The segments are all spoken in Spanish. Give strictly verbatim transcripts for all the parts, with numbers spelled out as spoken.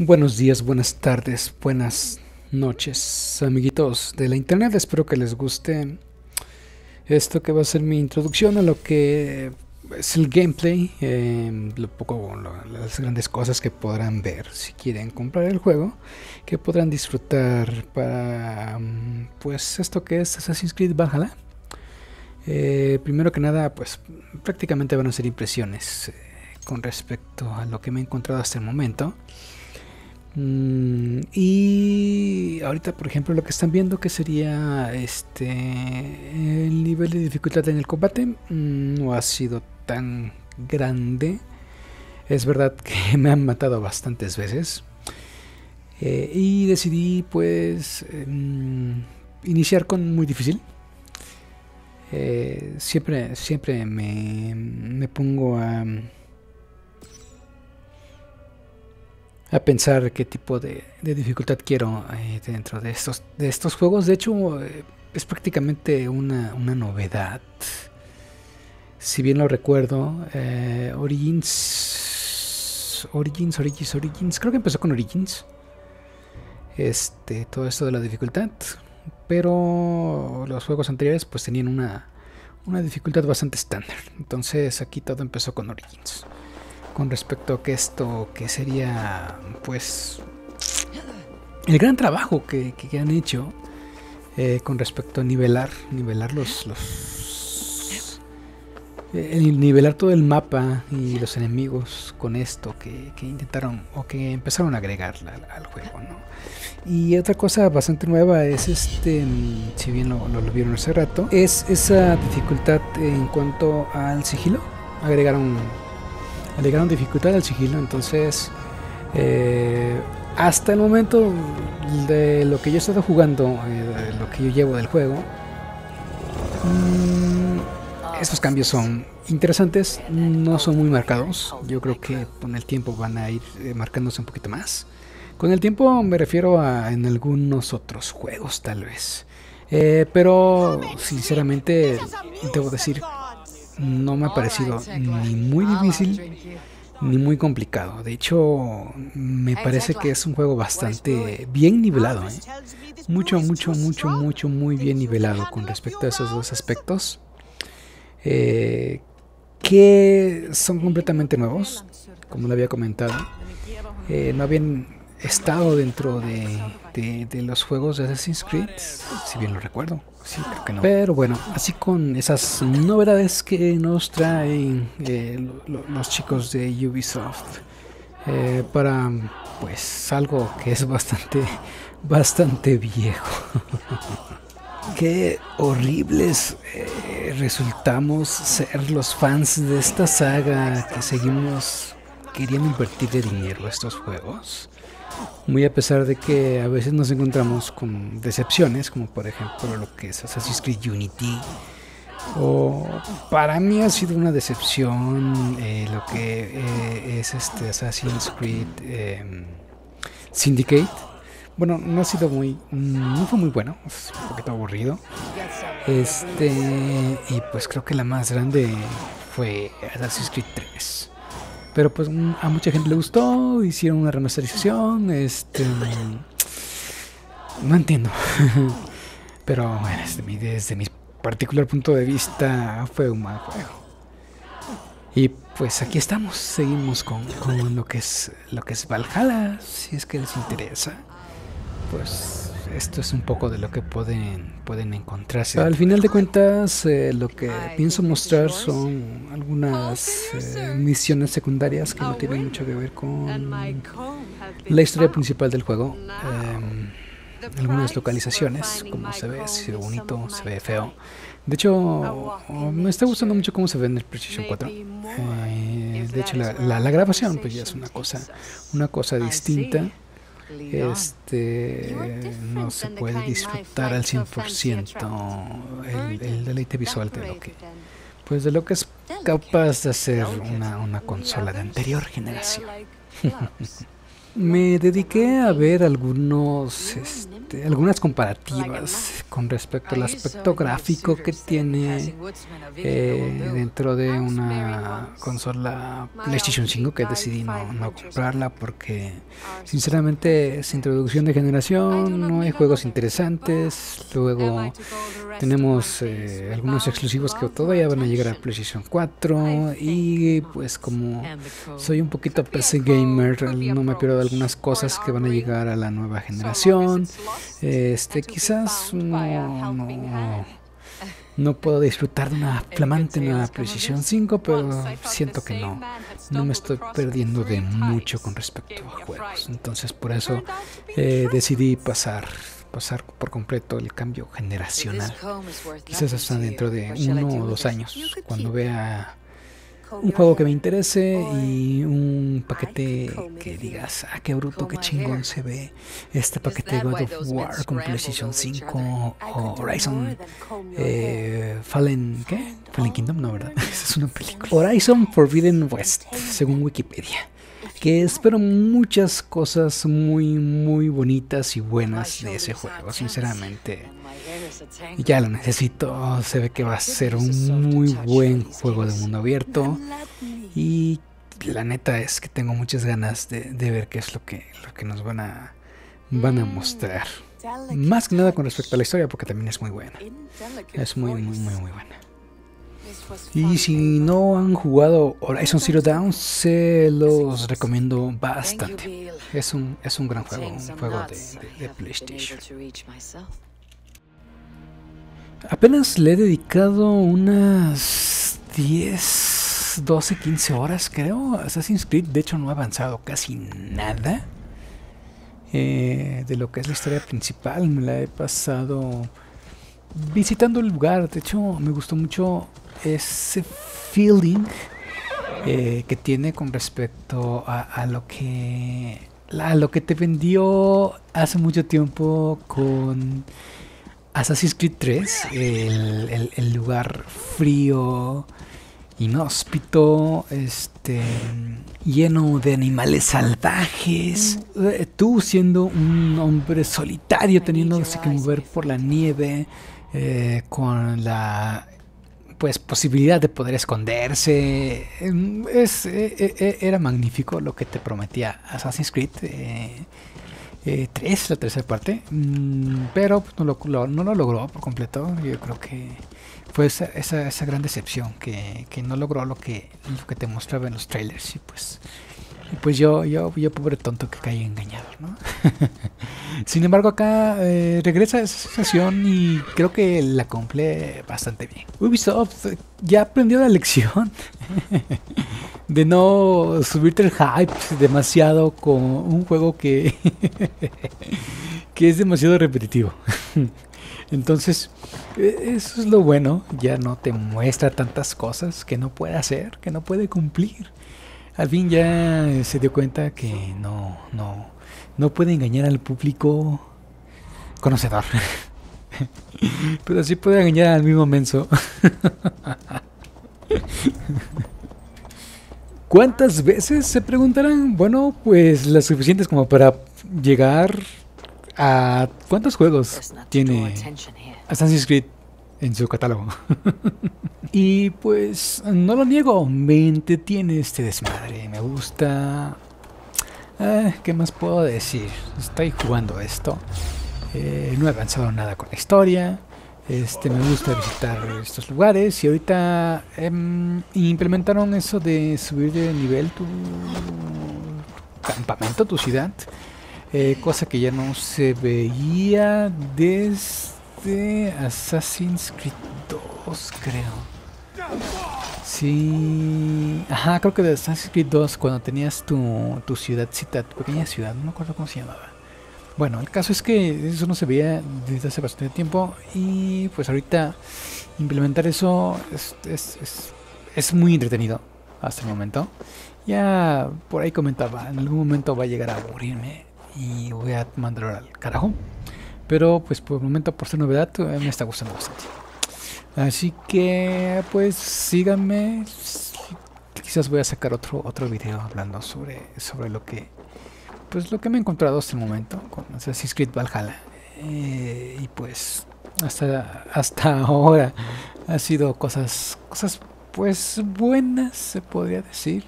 Buenos días, buenas tardes, buenas noches, amiguitos de la internet. Espero que les guste esto que va a ser mi introducción a lo que es el gameplay, eh, lo poco, lo, las grandes cosas que podrán ver si quieren comprar el juego, que podrán disfrutar para pues esto que es Assassin's Creed Valhalla. Eh, primero que nada, pues prácticamente van a ser impresiones eh, con respecto a lo que me he encontrado hasta el momento. Mm, y ahorita, por ejemplo, lo que están viendo que sería este el nivel de dificultad en el combate mm, no ha sido tan grande. Es verdad que me han matado bastantes veces eh, y decidí pues eh, iniciar con muy difícil. Eh, siempre siempre me, me pongo a, a pensar qué tipo de, de dificultad quiero eh, dentro de estos, de estos juegos. De hecho, eh, es prácticamente una, una novedad. Si bien lo recuerdo, eh, Origins, Origins, Origins, Origins, creo que empezó con Origins, este, todo esto de la dificultad. Pero los juegos anteriores pues tenían una, una dificultad bastante estándar. Entonces aquí todo empezó con Origins. Con respecto a que esto que sería pues el gran trabajo que, que han hecho eh, con respecto a nivelar, nivelar los, los eh, nivelar todo el mapa y los enemigos con esto que, que intentaron o que empezaron a agregar al, al juego, ¿no? Y otra cosa bastante nueva es este, si bien lo, lo, lo vieron hace rato, es esa dificultad en cuanto al sigilo. Agregaron, agregaron dificultad al sigilo. Entonces, eh, hasta el momento de lo que yo he estado jugando, eh, de lo que yo llevo del juego, mmm, estos cambios son interesantes, no son muy marcados. Yo creo que con el tiempo van a ir eh, marcándose un poquito más. Con el tiempo me refiero a en algunos otros juegos tal vez, eh, pero sinceramente debo decir no me ha parecido ni muy difícil ni muy complicado. De hecho, me parece que es un juego bastante bien nivelado, ¿eh? mucho, mucho, mucho, mucho, muy bien nivelado con respecto a esos dos aspectos eh, que son completamente nuevos, como lo había comentado. Eh, no habían estado dentro de, de, de los juegos de Assassin's Creed, si bien lo recuerdo. Sí, creo que no. Pero bueno, así con esas novedades que nos traen eh, lo, lo, los chicos de Ubisoft eh, para pues algo que es bastante bastante viejo. Qué horribles eh, resultamos ser los fans de esta saga que seguimos queriendo invertirle dinero a estos juegos. Muy a pesar de que a veces nos encontramos con decepciones, como por ejemplo lo que es Assassin's Creed Unity, o para mí ha sido una decepción eh, lo que eh, es este Assassin's Creed eh, Syndicate. Bueno, no ha sido muy, no fue muy bueno, es un poquito aburrido. Este y pues creo que la más grande fue Assassin's Creed tres. Pero pues a mucha gente le gustó, hicieron una remasterización, este, no entiendo. Pero bueno, desde mi, desde mi particular punto de vista fue un mal juego. Y pues aquí estamos, seguimos con, con lo que es lo que es Valhalla, si es que les interesa. Pues esto es un poco de lo que pueden, pueden encontrarse. Al final de cuentas, eh, lo que pienso mostrar son algunas eh, misiones secundarias que no tienen mucho que ver con la historia principal del juego. Eh, algunas localizaciones, como se ve, se ve bonito, se ve feo. De hecho, me está gustando mucho cómo se ve en el PlayStation cuatro. Eh, de hecho, la, la, la grabación pues ya es una cosa, una cosa distinta. Este no se puede disfrutar al cien por ciento el, el deleite visual de lo que pues de lo que es capaz de hacer una, una consola de anterior generación. me dediqué a ver algunos, este, algunas comparativas con respecto al aspecto gráfico que tiene eh, dentro de una consola PlayStation cinco, que decidí no, no comprarla porque sinceramente es introducción de generación, no hay juegos interesantes. Luego tenemos eh, algunos exclusivos que todavía van a llegar a PlayStation cuatro y pues como soy un poquito P C gamer, no me pierdo de algunas cosas que van a llegar a la nueva generación. Este, quizás no, no, no puedo disfrutar de una flamante nueva PlayStation cinco, pero siento que no, no me estoy perdiendo de mucho con respecto a juegos. Entonces por eso eh, decidí pasar pasar por completo el cambio generacional, quizás hasta dentro de uno o dos años, cuando vea un juego que me interese y un paquete que digas, ah, qué bruto, qué chingón se ve este paquete God of War con PlayStation cinco o Horizon eh, Fallen, ¿qué? Fallen Kingdom, no, ¿verdad? Esa es una película. Horizon Forbidden West, según Wikipedia, que espero muchas cosas muy muy bonitas y buenas de ese juego, sinceramente. Ya lo necesito, se ve que va a ser un muy buen juego de mundo abierto y la neta es que tengo muchas ganas de, de ver qué es lo que, lo que nos van a, van a mostrar. Más que nada con respecto a la historia, porque también es muy buena, es muy muy muy muy buena. Y si no han jugado Horizon Zero Dawn, se los recomiendo bastante. Es un, es un gran juego, un juego de, de, de PlayStation. Apenas le he dedicado unas diez, doce, quince horas, creo. Assassin's Creed, de hecho, no ha avanzado casi nada eh, de lo que es la historia principal. Me la he pasado visitando el lugar. De hecho, me gustó mucho ese feeling eh, que tiene con respecto a, a lo que a lo que te vendió hace mucho tiempo con Assassin's Creed tres, el, el, el lugar frío, inhóspito, este, lleno de animales salvajes, tú siendo un hombre solitario teniéndose que mover por la nieve, eh, con la pues posibilidad de poder esconderse. Es, eh, era magnífico lo que te prometía Assassin's Creed eh, eh, tres, la tercera parte, mm, pero no lo, lo, no lo logró por completo. Yo creo que fue esa, esa, esa gran decepción, que, que no logró lo que, lo que te mostraba en los trailers, y pues, y pues yo, yo, yo pobre tonto que caí engañado, ¿no? Sin embargo, acá eh, regresa esa sensación y creo que la cumple bastante bien. Ubisoft ya aprendió la lección de no subirte el hype demasiado con un juego que, que es demasiado repetitivo. Entonces, eso es lo bueno, ya no te muestra tantas cosas que no puede hacer, que no puede cumplir. Al fin ya se dio cuenta que no, no, no puede engañar al público conocedor. Pero sí puede engañar al mismo menso. ¿Cuántas veces? Se preguntarán. Bueno, pues las suficientes como para llegar a... ¿Cuántos juegos tiene Assassin's Creed en su catálogo? Y pues no lo niego, me entretiene este desmadre, me gusta. Eh, ¿Qué más puedo decir? Estoy jugando esto, eh, no he avanzado nada con la historia. Este, me gusta visitar estos lugares y ahorita eh, implementaron eso de subir de nivel tu campamento, tu ciudad, eh, cosa que ya no se veía desde de Assassin's Creed dos, creo. Sí, ajá, creo que de Assassin's Creed dos, cuando tenías tu, tu ciudadcita, tu pequeña ciudad, no me acuerdo cómo se llamaba. Bueno, el caso es que eso no se veía desde hace bastante tiempo y pues ahorita implementar eso es, es, es, es muy entretenido hasta el momento. Ya por ahí comentaba, en algún momento va a llegar a aburrirme y voy a mandarlo al carajo. Pero pues por el momento, por ser novedad, me está gustando bastante. Así que pues síganme. Quizás voy a sacar otro, otro video hablando sobre, sobre lo que pues lo que me he encontrado hasta el momento con Assassin's Creed Valhalla. Eh, y pues hasta, hasta ahora ha sido cosas, cosas pues buenas, se podría decir.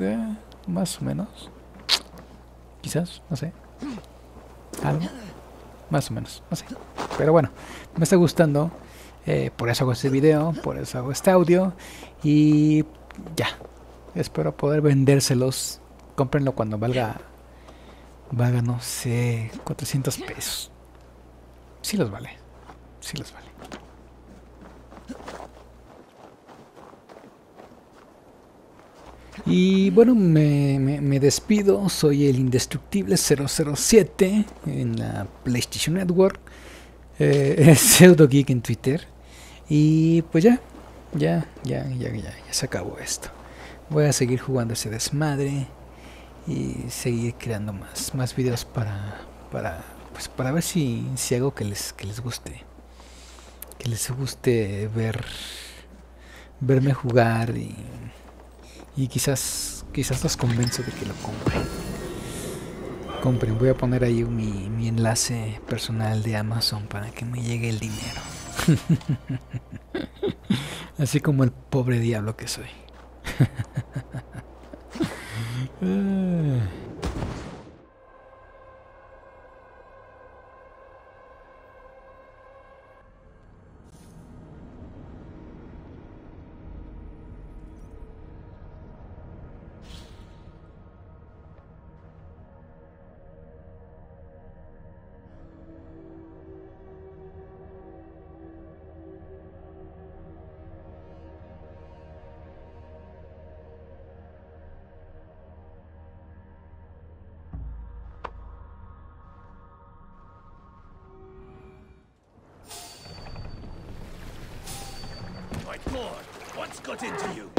Eh, más o menos. Quizás, no sé. Algo. Más o menos, no sé. Pero bueno, me está gustando. Eh, por eso hago este video, por eso hago este audio. Y ya. Espero poder vendérselos. Cómprenlo cuando valga, valga, no sé, cuatrocientos pesos. Sí los vale. Sí los vale. Y bueno, me, me, me despido. Soy el indestructible cero cero siete en la PlayStation Network. Eh, SeudoGeek en Twitter. Y pues ya, ya, ya, ya, ya, ya se acabó esto. Voy a seguir jugando ese desmadre y seguir creando más, más videos para, para, pues para ver si, si hago que les, que les guste, que les guste ver, verme jugar y, y quizás, quizás los convenzo de que lo compren. Compren, voy a poner ahí mi, mi enlace personal de Amazon para que me llegue el dinero. Así como el pobre diablo que soy. Lord, what's got into you?